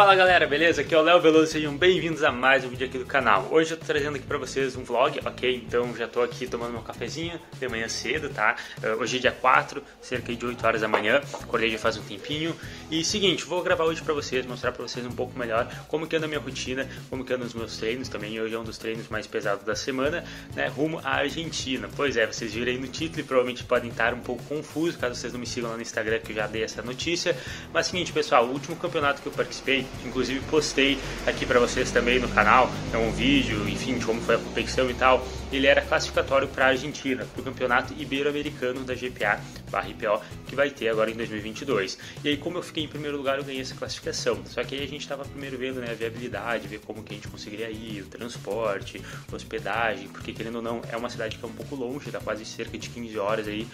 Fala galera, beleza? Aqui é o Léo Veloso, sejam bem-vindos a mais um vídeo aqui do canal. Hoje eu tô trazendo aqui pra vocês um vlog, ok? Então já tô aqui tomando meu cafezinho de manhã cedo, tá? Hoje é dia 4, cerca de 8 horas da manhã, acordei já faz um tempinho. E seguinte, vou gravar hoje pra vocês, mostrar pra vocês um pouco melhor como que anda a minha rotina, como que anda os meus treinos também. Hoje é um dos treinos mais pesados da semana, né? Rumo à Argentina. Pois é, vocês viram aí no título e provavelmente podem estar um pouco confusos, caso vocês não me sigam lá no Instagram que eu já dei essa notícia. Mas seguinte, pessoal, o último campeonato que eu participei, inclusive postei aqui para vocês também no canal, então, um vídeo, enfim, de como foi a competição e tal, ele era classificatório para a Argentina, para o Campeonato Ibero-Americano da GPA/RPO, que vai ter agora em 2022. E aí, como eu fiquei em primeiro lugar, eu ganhei essa classificação. Só que aí a gente estava primeiro vendo, né, a viabilidade, ver como que a gente conseguiria ir, o transporte, hospedagem, porque querendo ou não, é uma cidade que é um pouco longe, dá quase cerca de 15 horas aí,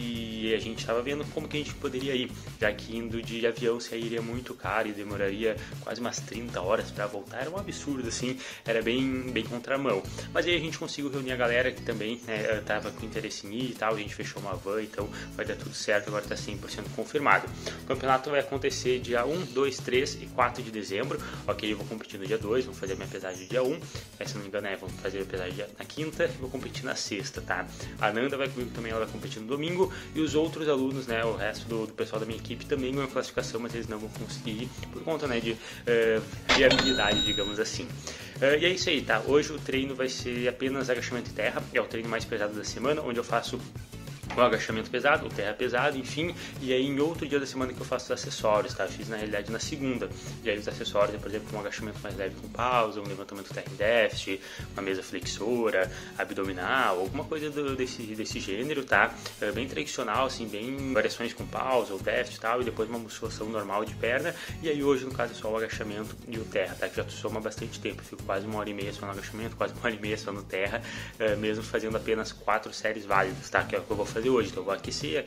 e a gente estava vendo como que a gente poderia ir, já que indo de avião se aí iria muito caro e demoraria quase umas 30 horas para voltar, era um absurdo, assim, era bem contramão. Mas aí a gente conseguiu reunir a galera que também, né, tava com interesse em ir e tal, a gente fechou uma van, então vai dar tudo certo, agora tá 100% confirmado. O campeonato vai acontecer dia 1, 2, 3 e 4 de dezembro, ok? Eu vou competir no dia 2, vou fazer a minha pesagem no dia 1, se não me engano, vou fazer a pesagem na quinta e vou competir na sexta, tá? A Nanda vai comigo também, ela vai competir no domingo, e os outros alunos, né, o resto do pessoal da minha equipe também ganhou classificação, mas eles não vão conseguir ir por conta, né, de viabilidade, digamos assim. E é isso aí, tá? Hoje o treino vai ser apenas agachamento e terra, é o treino mais pesado da semana, onde eu faço o agachamento pesado, o terra pesado, enfim, e aí em outro dia da semana que eu faço os acessórios, tá? Eu fiz na realidade na segunda, e aí os acessórios é, por exemplo, um agachamento mais leve com pausa, um levantamento terra em déficit, uma mesa flexora, abdominal, alguma coisa desse gênero, tá? É bem tradicional, assim, bem variações com pausa ou déficit e tal, e depois uma musculação normal de perna, e aí hoje no caso é só o agachamento e o terra, tá? Que já soma bastante tempo, eu fico quase uma hora e meia só no agachamento, quase uma hora e meia só no terra, mesmo fazendo apenas 4 séries válidas, tá? Que é o que eu vou fazer hoje, então eu vou aquecer,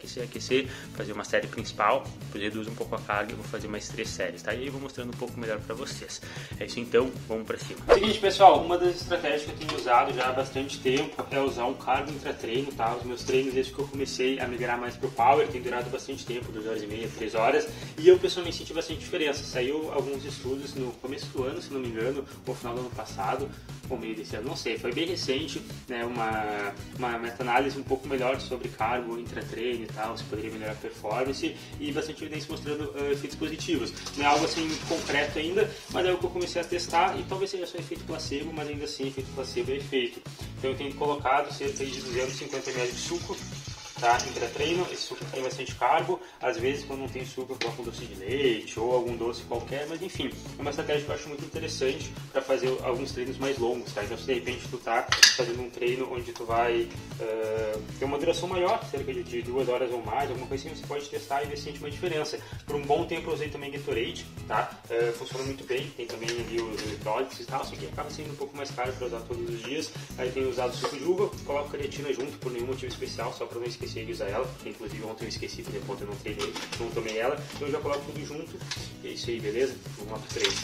fazer uma série principal, depois reduzo um pouco a carga e vou fazer mais 3 séries, tá? E aí eu vou mostrando um pouco melhor pra vocês. É isso então, vamos pra cima. Seguinte, pessoal, uma das estratégias que eu tenho usado já há bastante tempo é usar um cardio intratreino, tá? Os meus treinos, desde que eu comecei a migrar mais pro power, tem durado bastante tempo, 2 horas e meia, 3 horas, e eu pessoalmente senti bastante diferença. Saiu alguns estudos no começo do ano, se não me engano, ou final do ano passado, ou meio desse ano, não sei, foi bem recente, né? Uma meta-análise um pouco melhor sobre cargo, intratreino e tal, se poderia melhorar a performance, e bastante evidência mostrando efeitos positivos. Não é algo assim muito concreto ainda, mas é o que eu comecei a testar, e talvez seja só efeito placebo, mas ainda assim efeito placebo é efeito. Então eu tenho colocado cerca de 250 ml de suco, tá? Intratreino, esse suco tem bastante carbo, às vezes quando não tem suco eu coloco um doce de leite ou algum doce qualquer, mas enfim, é uma estratégia que eu acho muito interessante para fazer alguns treinos mais longos, tá? Então se de repente tu tá fazendo um treino onde tu vai ter uma duração maior, cerca de 2 horas ou mais, alguma coisa assim, você pode testar e ver se sente uma diferença. Por um bom tempo eu usei também Gatorade, tá? Funciona muito bem, tem também ali os electrolytes e tal, isso aqui acaba sendo um pouco mais caro para usar todos os dias. Aí tenho usado suco de uva, coloco creatina junto por nenhum motivo especial, só para não esquecer de usar ela, porque inclusive ontem eu esqueci, porque ontem eu não tomei ela, então eu já coloco tudo junto, e é isso aí, beleza? Vamos lá pro treino.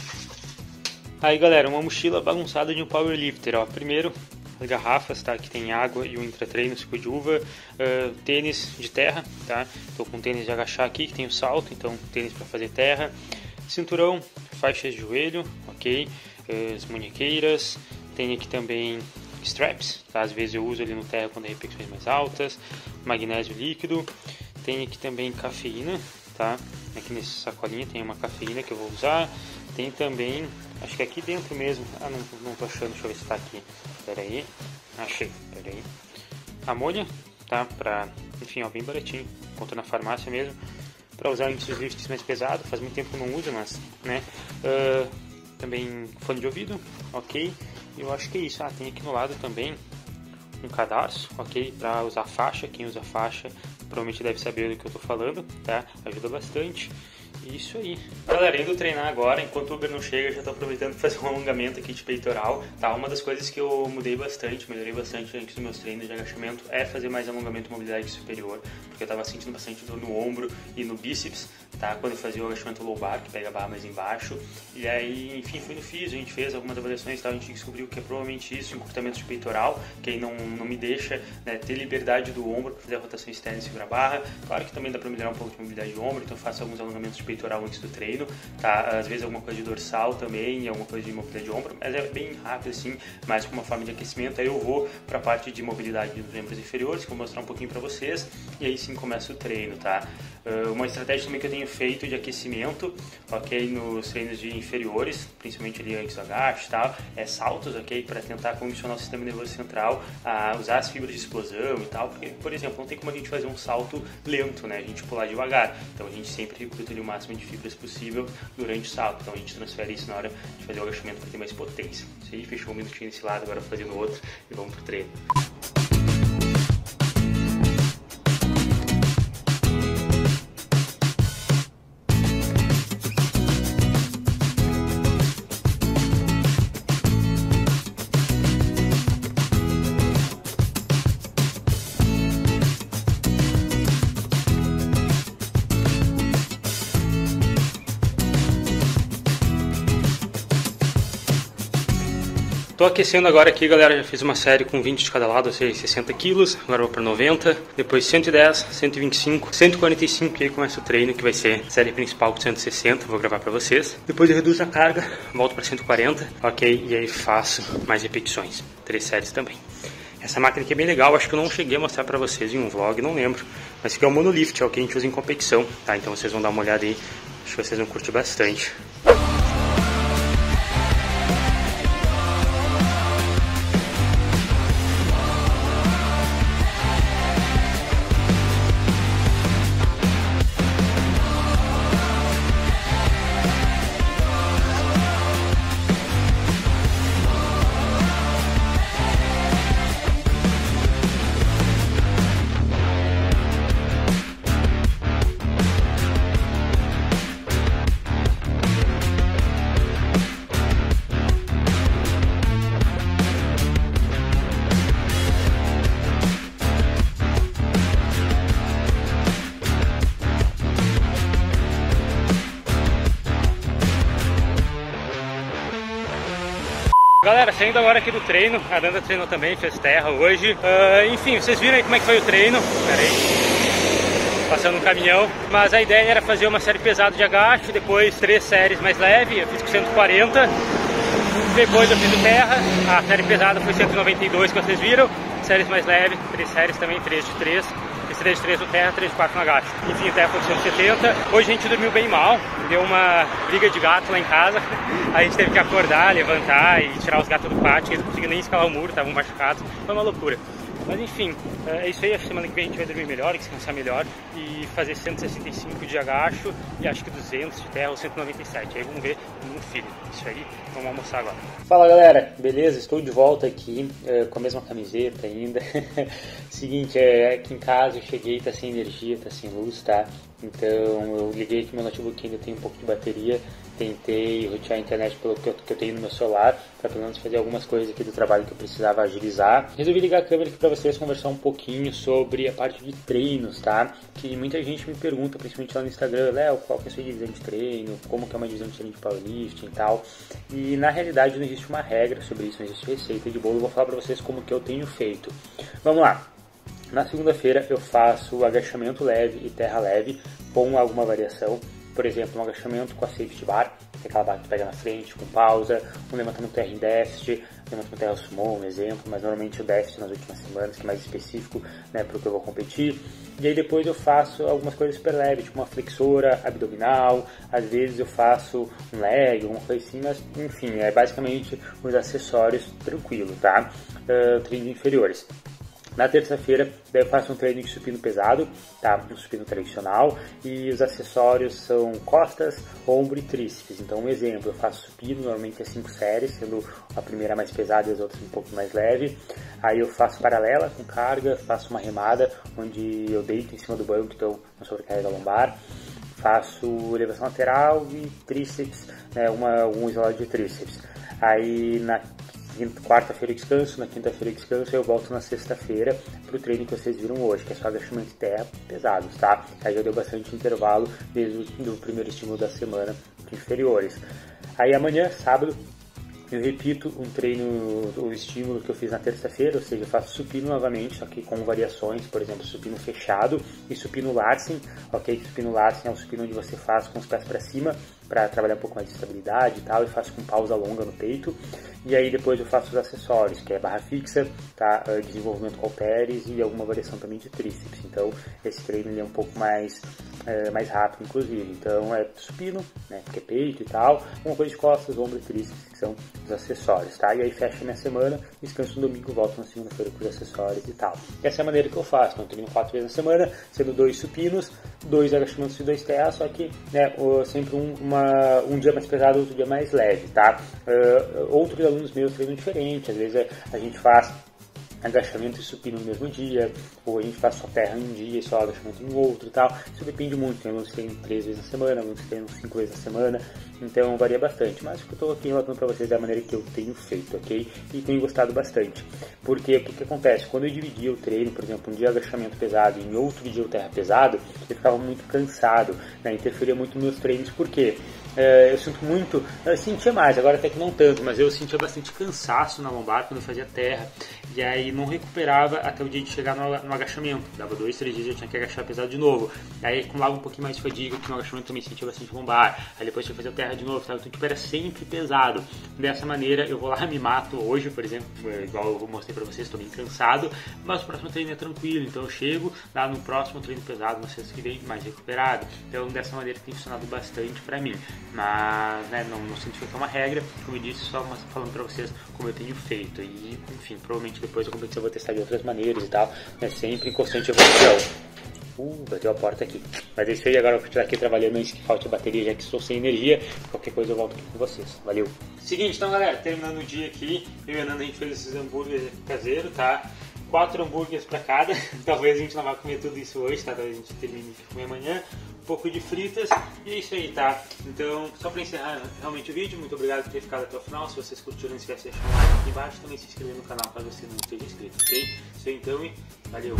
Aí galera, uma mochila bagunçada de um powerlifter, ó, primeiro as garrafas, tá, que tem água e o intratreino, suco de uva, tênis de terra, tá, tô com tênis de agachar aqui, que tem o salto, então tênis para fazer terra, cinturão, faixas de joelho, ok, as maniqueiras, tem aqui também straps, tá? Às vezes eu uso ali no terra quando é repetições mais altas, magnésio líquido, tem aqui também cafeína, tá? Aqui nessa sacolinha tem uma cafeína que eu vou usar, tem também, acho que aqui dentro mesmo, não tô achando, deixa eu ver se tá aqui, pera aí, achei, pera aí, amônia, tá? Pra, enfim, ó, bem baratinho, encontro na farmácia mesmo, pra usar em exercícios mais pesados, faz muito tempo que não uso, mas, né, também fone de ouvido, ok? Eu acho que é isso. Ah, tem aqui no lado também um cadarço, ok? Pra usar faixa, quem usa faixa provavelmente deve saber do que eu tô falando, tá? Ajuda bastante. Isso aí. Galera, indo treinar agora, enquanto o Uber não chega, eu já tô aproveitando pra fazer um alongamento aqui de peitoral, tá? Uma das coisas que eu mudei bastante, melhorei bastante antes dos meus treinos de agachamento é fazer mais alongamento e mobilidade superior, porque eu tava sentindo bastante dor no ombro e no bíceps, tá? Quando eu fazia o agachamento lombar, que pega a barra mais embaixo, e aí, enfim, fui no físio, a gente fez algumas avaliações e tal, a gente descobriu que é provavelmente isso, encurtamento de peitoral, que aí não me deixa, né, ter liberdade do ombro pra fazer a rotação externa e segurar a barra. Claro que também dá pra melhorar um pouco de mobilidade de ombro, então eu faço alguns alongamentos de peitoral antes do treino, tá? Às vezes alguma coisa de dorsal também, alguma coisa de mobilidade de ombro, mas é bem rápido assim, mas com uma forma de aquecimento. Aí eu vou para a parte de mobilidade dos membros inferiores, que eu vou mostrar um pouquinho para vocês, e aí sim começa o treino, tá? Uma estratégia também que eu tenho feito de aquecimento, ok, nos treinos de inferiores, principalmente ali antes do agacho e tal, é saltos, ok, para tentar condicionar o sistema nervoso central a usar as fibras de explosão e tal, porque, por exemplo, não tem como a gente fazer um salto lento, né, a gente pular devagar, então a gente sempre recruta ali o máximo de fibras possível durante o salto, então a gente transfere isso na hora de fazer o agachamento para ter mais potência. Isso aí, fechou um minutinho desse lado, agora fazendo o outro e vamos pro treino. Tô aquecendo agora aqui, galera, já fiz uma série com 20 de cada lado, ou seja, 60 quilos, agora vou para 90, depois 110, 125, 145 e aí começa o treino, que vai ser a série principal com 160, vou gravar para vocês. Depois eu reduzo a carga, volto para 140, ok, e aí faço mais repetições, 3 séries também. Essa máquina aqui é bem legal, acho que eu não cheguei a mostrar pra vocês em um vlog, não lembro, mas isso aqui é o Monolift, é o que a gente usa em competição, tá, então vocês vão dar uma olhada aí, acho que vocês vão curtir bastante. Galera, saindo agora aqui do treino, a Nanda treinou também, fez terra hoje. Enfim, vocês viram aí como é que foi o treino. Pera aí, passando um caminhão. Mas a ideia era fazer uma série pesada de agacho, depois 3 séries mais leve, eu fiz com 140. Depois eu fiz o terra, a série pesada foi 192 que vocês viram. Séries mais leve, 3 séries também, 3 de 3. Fiz 3 de 3 no terra, 3 de 4 no agacho. Enfim, o terra foi 170. Hoje a gente dormiu bem mal, deu uma briga de gato lá em casa. A gente teve que acordar, levantar e tirar os gatos do pátio, eles não conseguiam nem escalar o muro, estavam machucados, foi uma loucura. Mas enfim, é isso aí, a semana que vem a gente vai dormir melhor, descansar melhor e fazer 165 de agacho e acho que 200 de terra ou 197, aí vamos ver no filho, isso aí, vamos almoçar agora. Fala galera, beleza? Estou de volta aqui, com a mesma camiseta ainda. Seguinte, aqui em casa eu cheguei, tá sem energia, tá sem luz, tá? Então eu liguei aqui meu notebook, ainda tem um pouco de bateria. Tentei rotear a internet pelo que eu tenho no meu celular, para pelo menos fazer algumas coisas aqui do trabalho que eu precisava agilizar. Resolvi ligar a câmera aqui para vocês conversar um pouquinho sobre a parte de treinos, tá? Que muita gente me pergunta, principalmente lá no Instagram, Léo, qual que é a sua divisão de treino, como que é uma divisão de treino de powerlifting e tal. E na realidade não existe uma regra sobre isso, não existe receita de bolo, eu vou falar para vocês como que eu tenho feito. Vamos lá! Na segunda-feira eu faço agachamento leve e terra leve com alguma variação. Por exemplo, um agachamento com a safety bar, que é aquela barra que tu pega na frente, com pausa, um levantamento terra em déficit, um levantamento terra sumô, um exemplo, mas normalmente o déficit nas últimas semanas, que é mais específico, né, para o que eu vou competir. E aí depois eu faço algumas coisas super leves, tipo uma flexora abdominal, às vezes eu faço um leg, alguma coisa assim, mas enfim, é basicamente os acessórios tranquilo, tá? Treinos inferiores. Na terça-feira, daí eu faço um treino de supino pesado, tá? Um supino tradicional, e os acessórios são costas, ombro e tríceps. Então, um exemplo, eu faço supino, normalmente é 5 séries, sendo a primeira mais pesada e as outras um pouco mais leve. Aí eu faço paralela com carga, faço uma remada, onde eu deito em cima do banco, então não sobrecarrega a lombar. Faço elevação lateral e tríceps, né? Um isolado de tríceps. Aí, na quarta-feira eu descanso, na quinta-feira eu descanso e eu volto na sexta-feira pro treino que vocês viram hoje, que é só agachamento de terra pesados, tá? Aí já deu bastante intervalo desde o primeiro estímulo da semana de inferiores. Aí amanhã, sábado, Eu repito um treino ou estímulo que eu fiz na terça-feira, ou seja, eu faço supino novamente, só que com variações, por exemplo, supino fechado e supino Larsen, ok? Supino Larsen é um supino onde você faz com os pés para cima, para trabalhar um pouco mais de estabilidade e tal, e faço com pausa longa no peito, e aí depois eu faço os acessórios, que é barra fixa, tá? Desenvolvimento com halteres e alguma variação também de tríceps. Então esse treino ele é um pouco mais rápido, inclusive. Então é supino, né, que é peito e tal, uma coisa de costas, ombro e tríceps, que são os acessórios, tá? E aí fecha minha semana, descanso no domingo, volto na segunda-feira com os acessórios e tal. E essa é a maneira que eu faço, então eu treino 4 vezes na semana, sendo 2 supinos, 2 agachamentos e 2 terras, só que, né, sempre um dia mais pesado, outro dia mais leve, tá? Outros alunos meus treinam diferente, às vezes a gente faz agachamento e supino no mesmo dia, ou a gente faz só terra em um dia e só agachamento em outro e tal. Isso depende muito, tem alunos que treinam 3 vezes na semana, alunos que treinam 5 vezes na semana, então varia bastante, mas o que eu estou aqui relatando para vocês é a maneira que eu tenho feito, ok? E tenho gostado bastante, porque o que acontece? Quando eu dividia o treino, por exemplo, um dia agachamento pesado e em outro dia o terra pesado, eu ficava muito cansado, né? Interferia muito nos meus treinos, por quê? Eu sentia mais, agora até que não tanto, mas eu sentia bastante cansaço na lombar quando eu fazia terra, e aí não recuperava até o dia de chegar no agachamento, dava 2, 3 dias, eu tinha que agachar pesado de novo, aí acumulava um pouquinho mais de fadiga, porque no agachamento também sentia bastante lombar, aí depois tinha que fazer terra de novo, sabe? Então tipo, era sempre pesado. Dessa maneira eu vou lá, me mato hoje, por exemplo, igual eu mostrei pra vocês, tô bem cansado, mas o próximo treino é tranquilo, então eu chego lá no próximo treino pesado, na sexta que vem, mais recuperado. Então dessa maneira tem funcionado bastante pra mim. Mas, né, não significa que é uma regra, como eu disse, só falando pra vocês como eu tenho feito. E, enfim, provavelmente depois da competição eu vou testar de outras maneiras e tal, né, sempre em constante evolução. Bateu a porta aqui. Mas é isso aí, agora eu vou tirar aqui trabalhando antes que falte a bateria, já que estou sem energia. Qualquer coisa eu volto aqui com vocês. Valeu! Seguinte, então galera, terminando o dia aqui, eu e a Nanda a gente fez esses hambúrgueres caseiros, tá? 4 hambúrgueres pra cada. Talvez a gente não vá comer tudo isso hoje, tá? Talvez a gente termine de comer amanhã. Um pouco de fritas, e é isso aí, tá? Então, só para encerrar realmente o vídeo, muito obrigado por ter ficado até o final. Se vocês curtiram, não esquece de deixar um like aqui embaixo, também se inscrever no canal caso você não esteja inscrito, ok? Isso aí então, e valeu!